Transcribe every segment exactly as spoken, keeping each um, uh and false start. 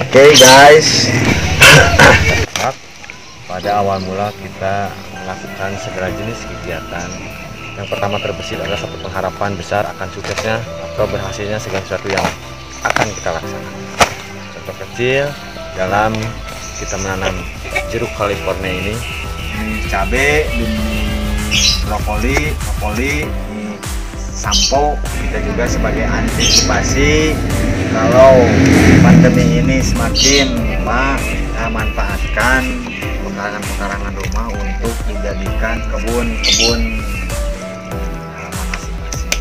Oke guys, pada awal mula kita melakukan segala jenis kegiatan. Yang pertama terbesit adalah satu pengharapan besar akan suksesnya atau berhasilnya segala sesuatu yang akan kita laksanakan. Contoh kecil, dalam kita menanam jeruk California ini, ini cabai, brokoli, brokoli, sampo, kita juga sebagai antisipasi kalau pandemi ini semakin lama, kita manfaatkan pekarangan-pekarangan rumah untuk dijadikan kebun-kebun halaman masing-masing.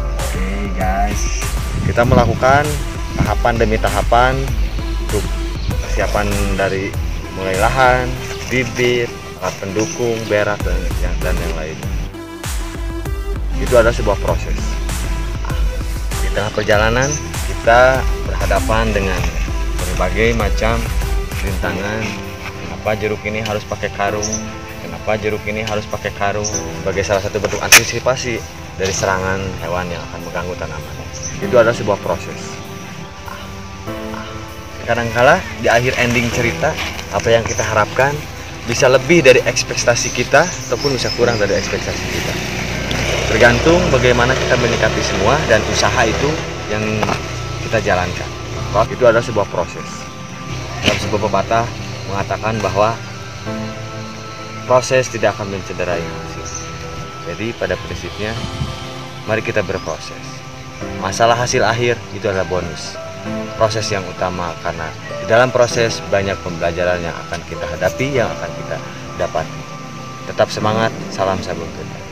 Oke guys, kita melakukan tahapan demi tahapan untuk persiapan dari mulai lahan, bibit, alat pendukung, beras dan yang dan yang lainnya. Itu adalah sebuah proses. Di tengah perjalanan kita berhadapan dengan berbagai macam rintangan. Kenapa jeruk ini harus pakai karung? Kenapa jeruk ini harus pakai karung? Sebagai salah satu bentuk antisipasi dari serangan hewan yang akan mengganggu tanaman. Itu adalah sebuah proses. Kadangkala di akhir ending cerita, apa yang kita harapkan bisa lebih dari ekspektasi kita ataupun bisa kurang dari ekspektasi kita. Tergantung bagaimana kita menyikapi semua dan usaha itu yang kita jalankan. Itu adalah sebuah proses. Dalam sebuah pepatah mengatakan bahwa proses tidak akan mencederai hasil. Jadi pada prinsipnya, mari kita berproses. Masalah hasil akhir itu adalah bonus. Proses yang utama, karena di dalam proses banyak pembelajaran yang akan kita hadapi, yang akan kita dapati. Tetap semangat, salam sabun kita.